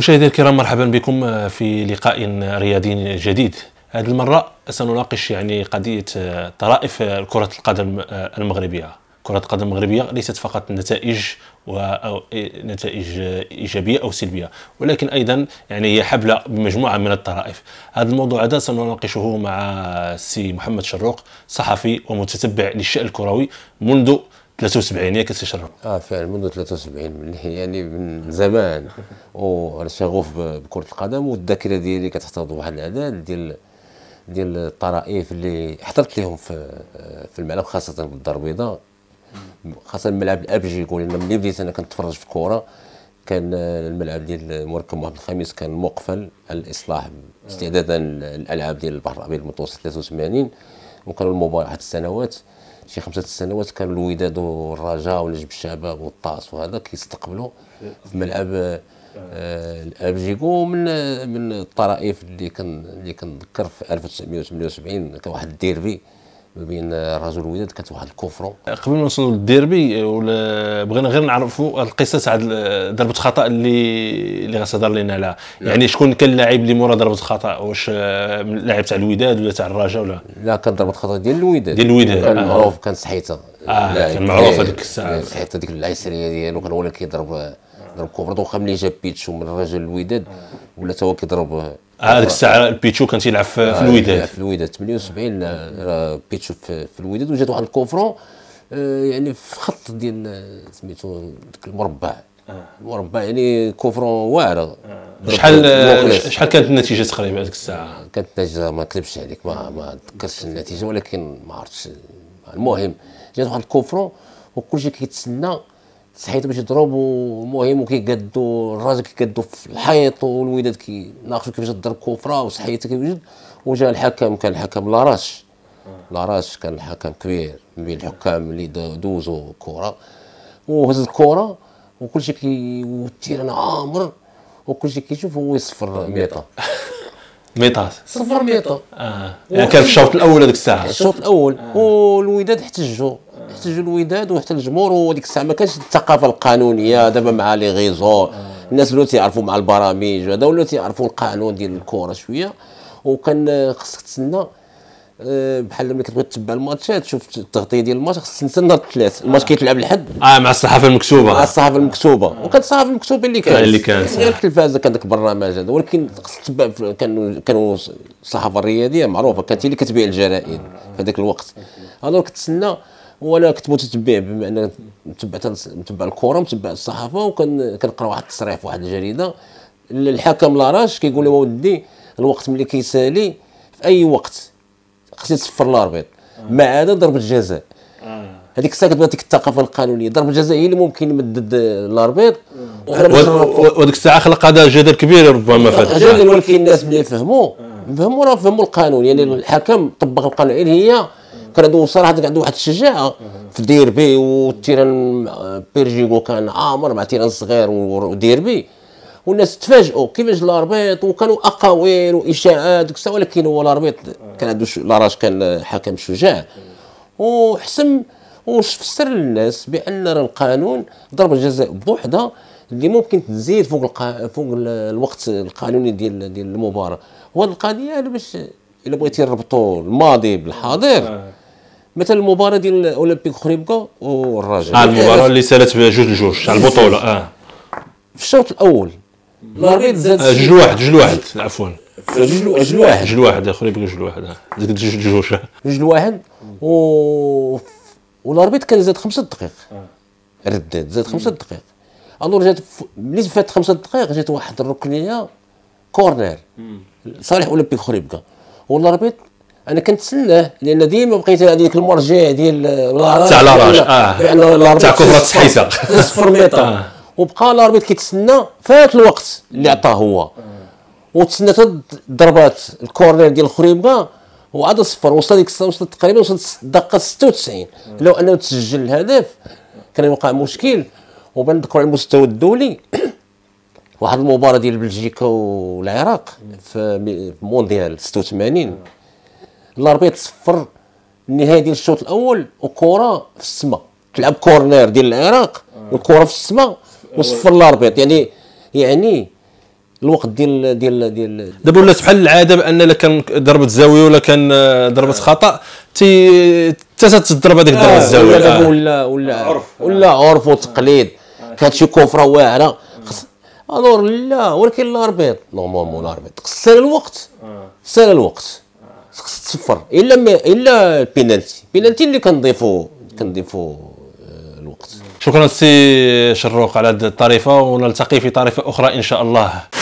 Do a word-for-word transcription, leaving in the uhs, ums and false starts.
مشاهدينا الكرام، مرحبا بكم في لقاء رياضي جديد. هذه المرة سنناقش يعني قضية طرائف كرة القدم المغربية. كرة القدم المغربية ليست فقط نتائج ونتائج إيجابية أو سلبية، ولكن أيضا يعني هي حبلة بمجموعة من الطرائف. هذا الموضوع هذا سنناقشه مع السي محمد شروق، صحفي ومتتبع للشأن الكروي منذ ثلاثة وسبعين. ياك السي شروق؟ اه فعلا منذ ثلاثة وسبعين، يعني من زمان وشغوف بكرة القدم، والذاكرة ديالي كتحتفظ بواحد العدد ديال ديال الطرائف اللي حضرت لهم في في الملعب، خاصة بالدار البيضاء، خاصة الملعب الابجي. يقول لنا ملي بديت انا كنتفرج في الكورة، كان الملعب ديال مركب محمد الخامس كان مقفل على الاصلاح استعدادا للالعاب ديال البحر الابيض المتوسط ثلاثة وثمانين، وكانوا المباراة واحد السنوات، شي خمسة السنوات، كانوا الوداد والرجاء ونجم الشعبة والطاس وهذا كيستقبلوا في ملعب الابجيكو. من من الطرائف اللي كان اللي كنذكر في ألف وتسعمائة وثمانية وسبعين كان واحد الديربي ما بين الرجاء والوداد، كانت واحد الكوفرو. قبل ما نوصلوا للديربي بغينا غير نعرفوا القصه تاع ضربه الخطا اللي اللي غتهضر لنا عليها، يعني شكون كان اللاعب اللي مورا ضربه الخطا؟ واش اللاعب تاع الوداد ولا تاع الرجاء ولا؟ لا، كانت ضربه الخطا ديال الوداد. ديال الوداد كان معروف، كان سحيته. اه كان معروف هذيك الساعه سحيته، ديك العسريه ديالو كان هو اللي كيضرب ضرب كوبرا. دوخا ملي جا بيتشو من الرجاء للوداد ولا تا هو كيضرب. هذيك الساعه بيتشو كان تيلعب في الوداد، في الوداد ثمانية وسبعين بيتشو في الوداد، وجات واحد الكوفرو يعني في خط ديال سميتو ديك المربع، المربع يعني كوفرو واعره. شحال شحال كانت النتيجه تقريبا هذيك الساعه؟ كانت النتيجه ما نكذبش عليك، ما ما تذكرتش النتيجه، ولكن ما عرفتش. المهم جات واحد الكوفرو وكلشي كيتسنى سحيته باش يضرب، ومهم وكيقادو الراجل كيقادو في الحيط، والوداد كيناقشوا كيفاش تضرب كوفرا وسحيته كيفاش. وجا الحكم، كان الحكم لاراش، لاراش كان الحكم كبير من بين الحكام اللي دوزوا كره، وهز الكره وكلشي كي والتير انا عامر وكلشي كيشوف هو يصفر ميطه ميطه صفر ميطه. اه يعني كان في الشوط الاول هذيك الساعه، الشوط الاول آه. والوداد احتجوا احتجوا الوداد وحتى الجمهور، وهذيك الساعه ما كانش الثقافه القانونيه دابا مع لي غيزور، الناس ولاو تيعرفوا مع البرامج وهذا، ولاو تيعرفوا القانون ديال الكره شويه. وكان خصك تسنى بحال ملي كتبغي تتبع الماتشات، شوف التغطيه ديال الماتش، خصك تسنى الثلاث، الماتش كيتلعب لحد اه مع الصحافه المكتوبه، مع الصحافه المكتوبه آه. وكانت الصحافه المكتوبه اللي كانت اللي كانت غير التلفازه، كان داك البرنامج هذا، ولكن خصك تتبع. كانوا كانوا الصحافه الرياضيه معروفه، كانت هي اللي كتبيع الجرائد في هذاك الوقت. الوغ كتسنى، وانا كنت متتبع بما ان متبع متبع الكره، متبع الصحافه، وكان كنقرا واحد التصريح في واحد الجريده، الحكم لاراش كيقول لهم اودي الوقت ملي كيسالي في اي وقت خصني تصفر الاربيط، ما عدا ضربه الجزاء. هذيك الساعه كتبقى ديك الثقافه القانونيه، ضربه الجزاء هي اللي ممكن يمدد الاربيط. وهذيك الساعه خلق هذا جدل كبير ربما في هذا الجدل، ولكن الناس ملي فهموا فهموا راه فهموا القانون، يعني الحكم طبق القانون. يعني هي كان عنده صراحه عنده واحد الشجاعه في ديربي، والتيران بيرجيكو كان عامر مع تيران صغير وديربي، والناس تفاجئوا كيفاش الاربيط، وكانوا اقاويل واشاعات وكذا، ولكن هو الاربيط كان عنده لاراش كان حكم شجاع وحسم وفسر للناس بان القانون ضربه الجزاء بوحدها اللي ممكن تزيد فوق القا... فوق الوقت القانوني ديال ديال المباراه. وهذه القضيه باش الا بغيتي نربطوا الماضي بالحاضر، مثلا المباراه ديال اولمبيك خريبكا والرجاء، اه المباراه اللي سالت بجوج لجوج على البطوله. اه في الشوط الاول الاربيط زاد جوج لواحد، جوج لواحد عفوا جوج لواحد جوج لواحد خريبكا جوج لواحد ديك جوج لجوج جوج لواحد و والاربيط كان زاد خمسة دقائق، رداد زاد خمسة دقائق. الو جات ملي فات خمسة دقائق جات واحد الركنيه كورنير صالح اولمبيك خريبكا، والاربيط انا كنتسناه لان ديما بقيت على ديك المرجع ديال تاع لاراج اه تاع كفرة سحيته صفر ميطه، وبقى الاربيط كيتسنى. فات الوقت اللي عطاه هو، وتسنى حتى ضربات الكورنير ديال الخريبكا وعاد صفر. وصل ديك الساعه، وصلت تقريبا وصلت الدقه ستة وتسعين، لو انه تسجل الهدف كان يوقع مشكل. وبنذكر على المستوى الدولي واحد المباراه ديال بلجيكا والعراق في مونديال ستة وثمانين، الاربيط صفر النهايه ديال الشوط الاول، وكره في السماء تلعب كورنير ديال العراق والكره في السماء وصفر الاربيط. يعني يعني الوقت ديال ديال ديال دابا ولات بحال العاده بان الا كان ضربت زاويه ولا كان ضربت خطا تي حتى تضرب هذيك ضربه الزاويه. دابا ولا ولا عرف ولا عرف وتقليد كانت شي كفره واعره الور. لا ولكن الاربيط نورمالمون الاربيط خص سال الوقت سال الوقت خص تصفر الا الا البينالتي البينالتي اللي كنضيفو كنضيفو الوقت. شكرا سي شروق على هذه الطريفه ونلتقي في طريفه اخرى ان شاء الله.